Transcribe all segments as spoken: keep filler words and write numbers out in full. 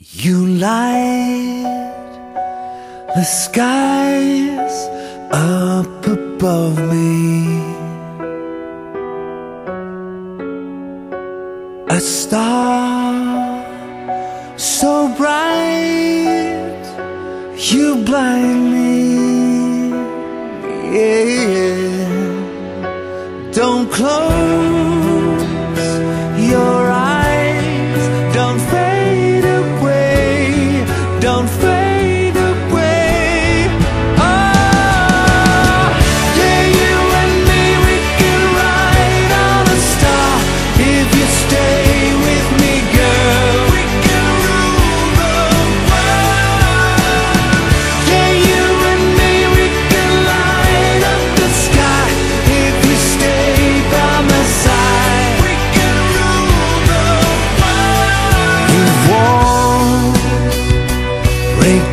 You light the skies up above me, a star so bright you blind me. Yeah, yeah. Don't close your eyes, don't fade away, don't fade away.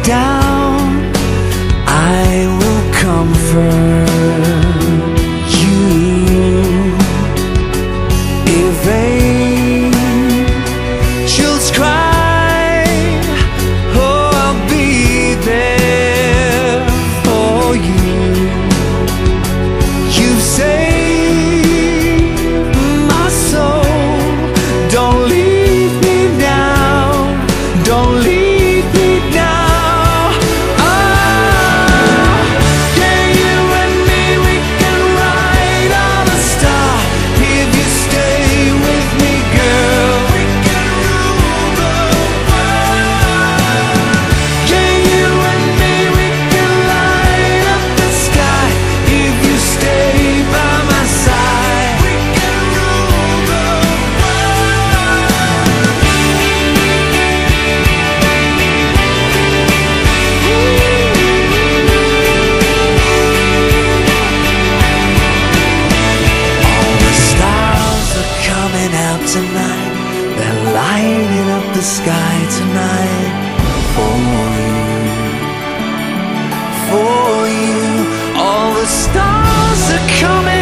Down, I will comfort you. If angels cry, oh, I'll be there for you. You saved my soul. Don't leave me now. Don't leave. Tonight, they're lighting up the sky tonight for you, for you. All the stars are coming.